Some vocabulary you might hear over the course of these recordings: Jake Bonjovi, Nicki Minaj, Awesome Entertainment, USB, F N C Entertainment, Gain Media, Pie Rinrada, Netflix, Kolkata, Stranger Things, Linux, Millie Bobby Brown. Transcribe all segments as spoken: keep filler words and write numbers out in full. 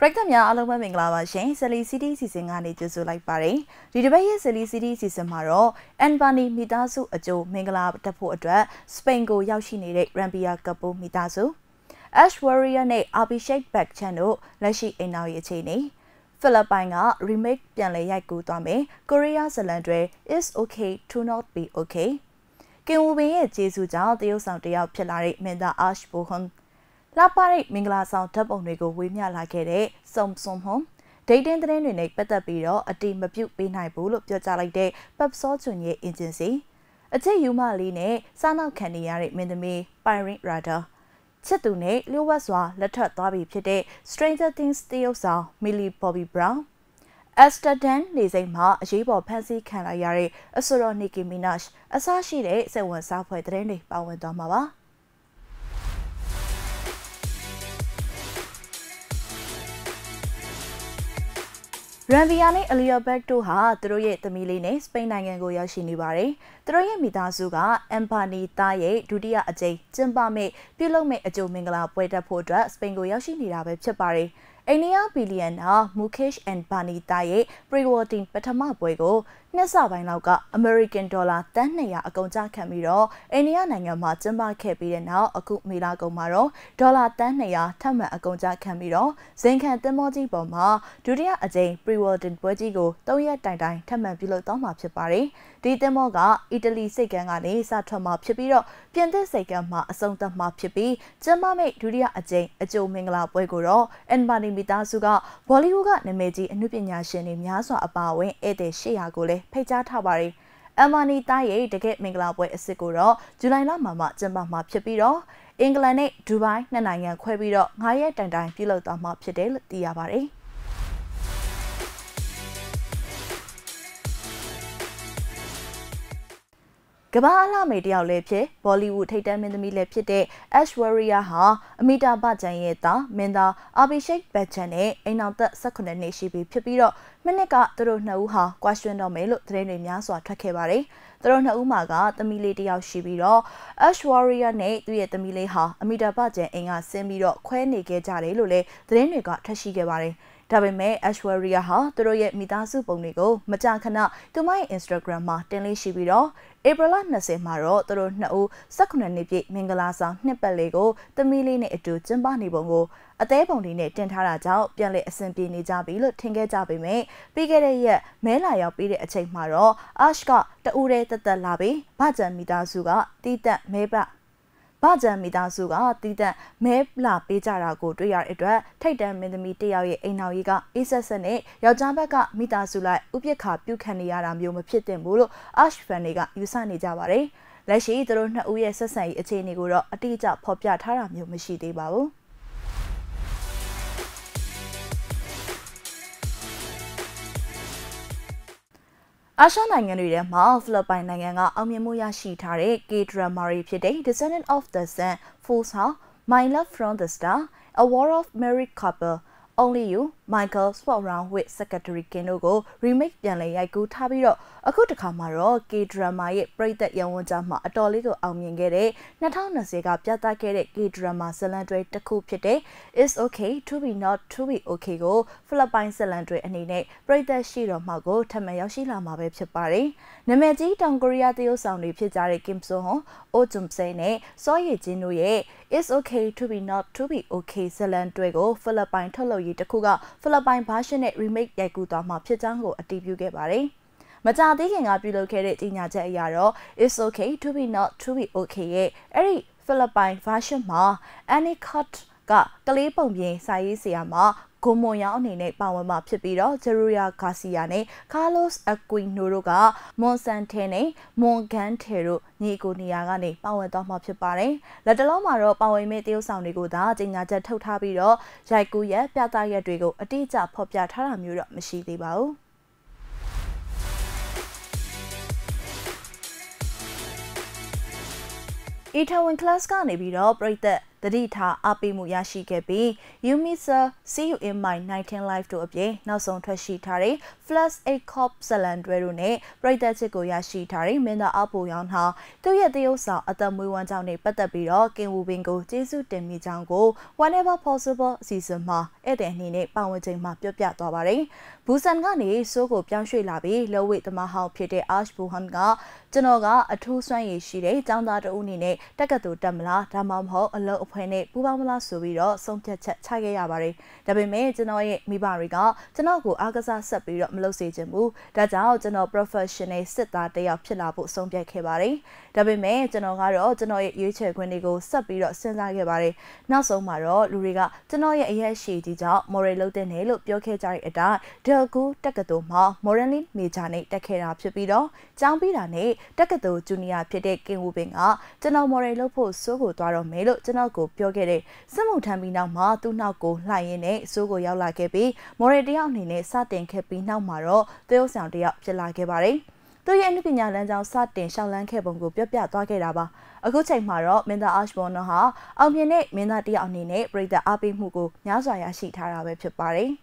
Praktamya Aloma Minglava Shane Sally City Sisingani Juzulai Pari, Ridabaya Sally City Sisamaro, and Bani Mitasu Ajo Mingala Tapu Adra, Spango Yaushini Rampia Kapu Mitasu, Ash Warrior Ne Abhishek Back Channel, Lashi Inaoyachini, Philippine Remake Pianlayaku Tame, Korea Salandre is okay to not be okay. Kinwubi Jesu Jao Deo Santia Pilari Menda Ash Bohun. La Pari Mingla Sound Tub on Rigo Wimia Lakere, Som Som Home. Day then the Renic Beta Biro, a team of Puke Behind Bull of your Jalak Day, Pub Sortunia Agency. A Tay Yuma Line, Sana Canyari Mindame, Pie Rinrada. Chetune, Luaswa, Letter Dobby Pede, Stranger Things Theosa, Millie Bobby Brown. Esther Dan, Lizzie Ma, Jibo Pansy Canayari, a Soro Nicki Minaj, a Sashi Day, Seven South White Renic Bowen Domawa. Rambiani Eliabek to her, Troye the Miline, Spain and Goya Shinibari, Troye Mitasuga, Empani Taye, Dudia Aje, Jimbame, Pilome Ajo Mingala, Puerta Podra, Spain Goya Shinirabe Chapari, Ania Billionaire, Mukesh and Pani Taye, Rewarding Petama Puego, Nessa Vainauga, American Dollar, Tanya, Agonja Camiro, Ania Nangama, Jimba Capidena, Akut Milago Maro, Dollar Tanya, Tama Agonja Camiro, Zinkan Demoji Boma, Dudia Aje, Rewarding Puego, Toya Dai, Tama Pilotoma Chapari, Di Demoga, Italy Sekangani, Satama Chapiro, Piente Sekama, Asonta Mapipi, Jimba made Dudia Aje, Ajo Mingla Puego, and Bani. Mitasuga, Bollywood Nemeji, Nupinyashin, Miaso Abawe, Ede Shiagule, Peja Tabari, Amani Taye, Decade Minglawe, Seguro, July Lama, Jamba Mapchapiro, England, Dubai, Nanaya, Quebiro, Higher than Dime Pilot of Mapchadel, Diabari. Gabala media lepe, Bollywood Tatum in the Milepide, Ash Warrior Ha, Amita Bajayeta, Menda, Abhishek Bachane, Enata Sakonanishi Pipiro, Meneka, Tronauha, Question of Melo, Trenias or Takebari, Trona Umaga, the Milady of Shibiro, Ash Warrior Ne, three at the Mileha, Amita Baja, Enga Semiro, Quenege Jarelule, Treniga Tashigebari. Tabime Ashwarriya ha, Troye Mitasu Bonigo, Majakana, to my Instagram ma, Tenley Shibiro, April Nase Maro, Toro Nau, Sakuna Nipi, Mingalasa, Nepalego, the Miline Etu, Jimbani Bongo, A Debonine, Tentara Jao, Pianle S M P Nijabi, Tinga Jabime, Bigade Ye, Melaya Bide Achek Maro, Ashka, the Ure Tatalabi, Bajan Mitasuga, Tita Meba. Bajan Mitasuga, Tita Mebla Bijarago, Dria Edra, Tatum in the Media Enawiga, Isasane, Yajabaka, Mitasula, Upiaka, Bucaniaram, Yumapitembulu, Ashfaniga, Yusani Javare, Lashi, the Rona Uyasasai, a Cheniguro, a teacher, Popia Taram, Yumishidi Babu. Ashanangan Ma, Philippine Nanga, Amimuya Shitare, Gatra Mari Pide, Descendant of the Sun, Fool's Ha, My Love from the Star, A War of Married Couple, Only You, Michael Swaround with Secretary Kenogo, Remake Yanley Yaku Tabiro, Akutaka Maro, Gatra Maye, Break that Yawanjama, Adoligo Amyangere, Natana Sega, Piata Kere, Gatra Masalandre, Taku Pide, It's Okay to Be Not to Be Okay Go, Philippine Salandre and Ine, Break that Shiro Mago, Tamayoshi Lama Webchapari, Nemeji, Tangoria Dio Soundly Pizari Kim Soho, Otum Sene, Soye Jinuye, It's Okay to Be Not to Be Okay Salandre Go, Philippine Tolo Yitakuga. Philippine passionate remake Yakuta Mapchitango, a debut gabari. Matadi up relocated in Yaja Yaro, It's Okay to Be Not to Be Okay. Eri Philippine fashion ma, any cut ga, Kalipombi, Saisiama, Gomoyanine, Power Mapchipiro, Teruya Casiane, Carlos Aquin Nuruga, Monsantene, Moncanteru, Nico Niagani, Power Domapchipare, Ladalomaro, Power Meteo Soundigoda, Dinata Totabiro, Jaguya, Piata Yadrigo, Adita, Popia Taramura, Machidi Bao. Ito and Class Garnibiro, break the Tadita Api Muyashi Kepi, You Miss a See You in My Nighting Life to Abye, Nason Tashi Tari, Plus a Cop Saland Verune, Raidatico Yashi Tari, Mena Apu Yanha, Tuya Diosa at the Muan Downy Patabiro, King Wubingo, Jesu Demi Jango, whenever possible, season ma, Edenine, Bowing Map Yatabari, Busangani, Soko Pianshui Labi, Lowit Mahao Piede Ashbuhanga, Janoga, a two swine shide, down that unine, Takatu Damla, Damamho, a low opene, Pubamla Subiro, some Tagayabari, Dabime, Janoy, Mibariga, Janogu Agasa Sabiro, Melosi Jamu, Dazao, Jano Professione, set that day of Pilabu, some Jakebari, Dabime, Janogaro, Janoy, Uche, Quenigo, Sabiro, Senzagabari, Naso Maro, Luriga, Janoy, Yeshi, Dija, Morello Dene, Look, Yoke Jari Eda, Delgu, Takatuma, Morelin, Mijani, Takera Pibiro, Jambirane, Takato Junior Pede King Wubinga, General Morello Post Sogo Daro Melo, General Go Piogere, Samutamina Ma, do not go lying, Sogo Yala Kebi, Moredianine, Satin Kepi Namaro, Del Sandia Pilla Kebari. Do you end Pinyalan Satin, Shalan Kebongo Pia Doggeraba? A good take Maro, Menda Ashbonaha, Albianate, Mena de Anine, break the Abi Mugo, Nazayashi Tarabe Pibari.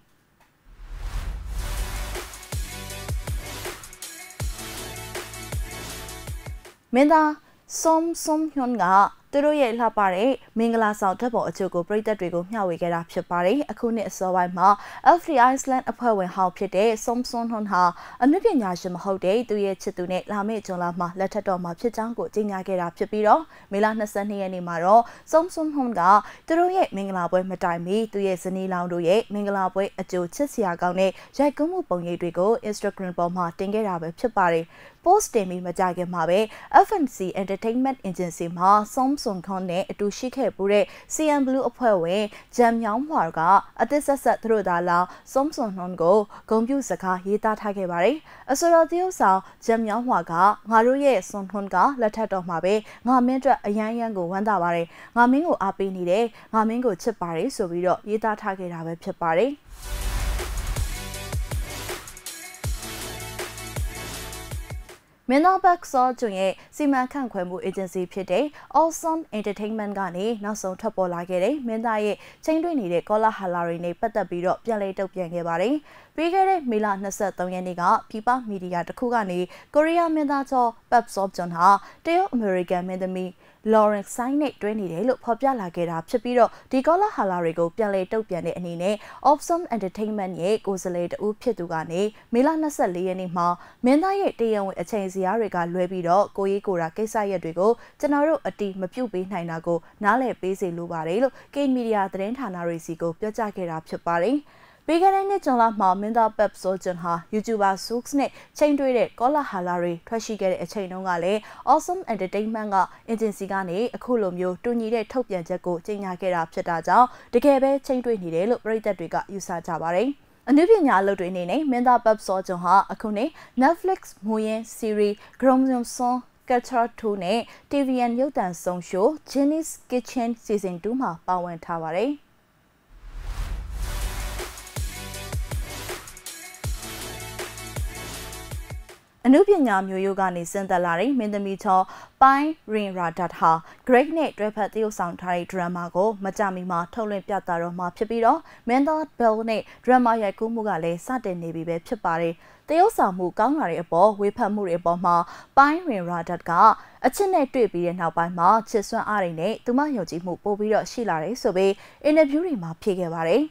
Menda som som hyonga Turoye la pare, Mingla South Tabo, Togo, Break the Drigo, now we get up your party, a cunit so I ma, Elfrey Iceland, a power when how pity, some son on her, a nubian yasham whole day, do ye chitunate, la me to lama, let her doma, chitango, dinga get up your piro, Milana Sunny any maro, some son honga, Turoye, Mingla boy, Matami, do ye sunny laundo ye, Mingla boy, a jo chisia gone, Jacomo bonye drigo, instructor bomma, dinga up your party, post demi, Majagam Mabe, F N C Entertainment Agency ma, some Son Conne, do she capure, see and blue up her way, Jam Yam Warga, at this asset through Dala, Somson non go, Gombusaka, Yita Takebari, a sort of Jam Yam Warga, Maruye, Son Honga, Letter of Mabe, Mamendra, a Yang Yango, Wandabari, Mamingo Apinide, Mamingo Chipari, so we don't Yita Takerabe Chipari. Mena back saw Junye, Sima can Quemu agency Pide, Awesome Entertainment Gani, Nason Topola Gere, Mendae, Changduini, Cola Halarine, Patabiro, Yaleto Yangebari, Brigade Milan Nasato Yaniga, Pipa Media Kugani, Korea Mendato, Babsob Jonha, Deo American Medami. Lawrence Signet Dwayne Day look popular like it up Shapiro, Digola Halarigo, Pialeto Piane and Nine, Opsum Entertainment Ye, Gozalate Upitugani, Milana Sali and Ima, Mendaye Deon with a change the Ariga, Luebido, Goyegura, Kesaya Drigo, Tenaro, a team, Mapubi, Nainago, Nale, Base, Lubarelo, Gain Media, Trent, Hanarisigo, Piajacket up Shapari. Beginning it on Lama, Minda Pep Sojanha, YouTuber Suxnet, Chain Dwayne, Gola Halari, Trashi get a chain on Gale, Awesome Entertainment Agency Gani, a Colomio, Dunide, Topian Jago, Jinya get up Chadaja, the Gabe, Chain Dwayne, look right that we got you Satabari. A Nubian load in a name, Minda Pep Sojanha, a Kune, Netflix, Muyen, Siri, Chromium Song. Culture Tune, T V and Yotan Song Show, Jenny's Kitchen Season two Ma, Bawan Tawari. Anubianyam Yogani Sendalari, Mindamito, Pie Rinrada Ha, Great Nate Repatio Santari Dramago, Majami Ma, Tolin Piataro Ma Pibiro, Mendot Belne, Drama Yakumugale, Satin Nibibe Chipari, Deosamu Gangari Abo, Wipamuri Boma, Pie Rinrada Ga, a Chene Tribi and now by Ma, Cheswan Arine, Tumayoji Mubobiro Shilari Sobe, in a beauty ma Pigabari.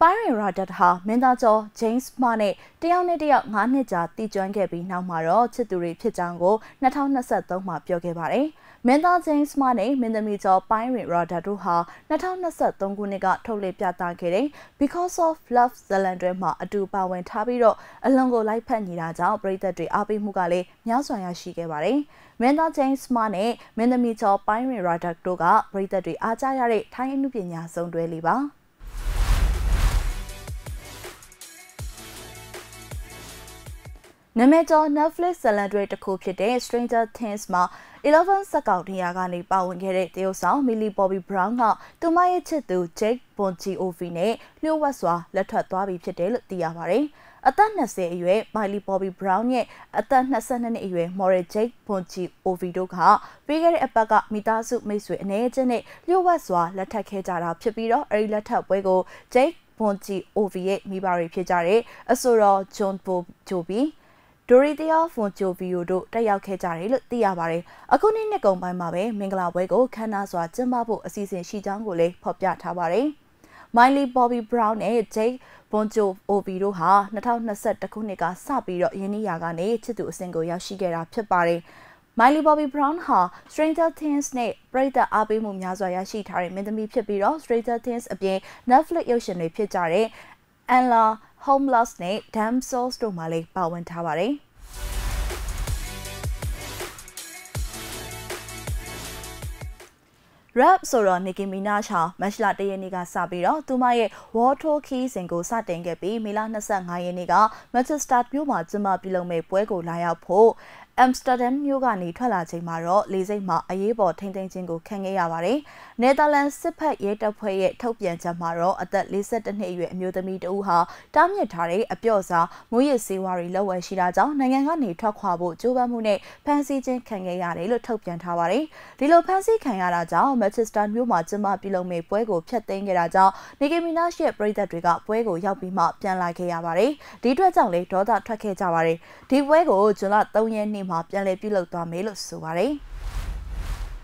Pie Rinrada Ha, Mendato, James Mane, Deonadia Maneja, the John Gabby, Namaro, Chituri Pijango, Natana Sato Mapiogebare, Menda James Mane, Mendamito, Pie Rinrada Ruha, Natana Sato Guniga, Tole Piatangere, because of love, Zalandrema, Aduba, when Tabiro, Alongo like Peniraja, Break the Dri Abi Mugale, Nyaswaya Shigebare, Menda James Mane, Mendamito, Pie Rinrada Doga, Break the Dri Ajayare, Tainu Pinya Sondweliba. Nemeto Netflix celebrate the coup today, Stranger Things ma, eleven Sakaudiagani Bawangere, Deosa, Millie Bobby Branga, Tumaye Chetu, Jake Bonchi Ovine, Liu Waswa, Letter Dwabi Chedel, Diabari. အသက်twentyအရွယ်မိုင်လီပေါ်ဘီဘရောင်းရဲ့အသက်twenty-twoနှစ်အရွယ်မော်ရယ်ဂျိတ်ဘွန်ဂျီအိုဗီတို့ကပြီးခဲ့တဲ့အပတ်ကမိသားစုမိတ်ဆွေအနေချင်းနဲ့လျှို့ဝှက်စွာလက်ထပ်ခဲ့ကြတာဖြစ်ပြီးတော့အဲဒီလက်ထပ်ပွဲကိုဂျိတ်ဘွန်ဂျီအိုဗီရဲ့မိဘတွေဖြစ်ကြတဲ့အဆိုတော်ဂျွန်ဘိုဂျိုဘီဒိုရီတီယာဖွန်ဂျိုဗီယိုတို့တက်ရောက်ခဲ့ကြတယ်လို့သိရပါတယ်။အခုနေ့နှစ်ကုန်ပိုင်းမှာပဲမင်္ဂလာပွဲကိုခမ်းနားစွာကျင်းပဖို့အစီအစဉ်ရှိကြောင်းကိုလည်းဖော်ပြထားပါတယ်။ Miley Bobby Brown နဲ့ Jake Bonjovi တို့ဟာtwenty twenty-oneခုနှစ်ကစပြီးတော့ယင်းနေရာကနေချစ်သူအဆင့်ကိုရောက်ရှိခဲ့တာဖြစ်ပါတယ်။ Miley Bobby Brown ဟာ Stranger Things နဲ့ပြိတ္တအားပေးမှုများစွာရရှိထားတဲ့မင်းသမီးဖြစ်ပြီးတော့ Stranger Things အပြင် Netflix ရုပ်ရှင်တွေဖြစ်ကြတဲ့ Anla Homeless နဲ့ Damn Souls တို့မှာလည်းပါဝင်ထားပါတယ်။ Rap ဆိုတော့ Nicki Minaj ဟာမတ်လတစ်ရက်နေ့ကစပြီးတော့သူမရဲ့ Water Key စင်ကိုစတင်ခဲ့ပြီးမေလtwenty-fiveရက်နေ့က Manchester မြို့မှာကျင်းပပြုလုပ်မဲ့ပွဲကိုလာရောက်ဖို့ Amsterdam မြို့ကနေထွက်လာချိန်မှာတော့လေဆိပ်မှာအရေးပေါ်ထိန်းသိမ်းခြင်းကိုခံခဲ့ရပါတယ်။ Netherlands စစ်ဖက်ရဲတပ်ဖွဲ့ရဲ့ထုတ်ပြန်ချက်မှာတော့အသက်forty-twoနှစ်အရွယ်အမျိုးသမီးတဦးဟာတားမြစ်ထားတဲ့အပျော့စားမွေးရစေဝါတွေလက်ဝယ်ရှိတာကြောင့်နိုင်ငံကနေထွက်ခွာဖို့ကြိုးပမ်းမှုနဲ့ဖမ်းဆီးခြင်းခံခဲ့ရတယ်လို့ထုတ်ပြန်ထားပါတယ်။ဒီလိုဖမ်းဆီးခံရတာကြောင့်Manchester မြို့မှာကျင်းပပြုလုပ်မဲ့ပွဲကိုဖျက်သိမ်းခဲ့တာကြောင့် Nicki Minaj ရဲ့ပရိသတ်တွေကပွဲကိုရောက်ပြီးမှပြန်လာခဲ့ရပါတယ်။ဒီအတွက်ကြောင့်လည်းဒေါသထွက်ခဲ့ကြပါတယ်။ဒီပွဲကိုဇွန်လthreeရက်နေ့မှာပြန်လည်ပြုလုပ်သွားမယ်လို့ဆိုပါတယ်။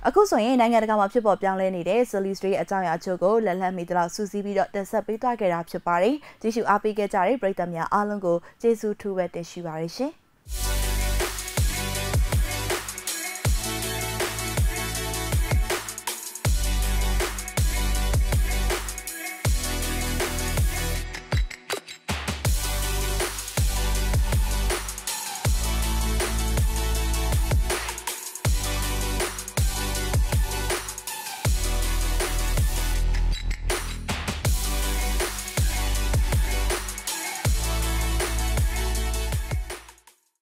အခုဆိုရင်နိုင်ငံတကာမှာဖြစ်ပေါ်ပြောင်းလဲနေတဲ့ Silly Street အကြောင်းအရာချို့ကိုလက်လှမ်းမီသလောက်စူးစီးပြီးတော့တင်ဆက်ပေးသွားခဲ့တာဖြစ်ပါတယ်။ကြည့်ရှုအားပေးခဲ့ကြတဲ့ပရိသတ်များအားလုံးကိုကျေးဇူးထူးပဲတင်ရှိပါတယ်ရှင်။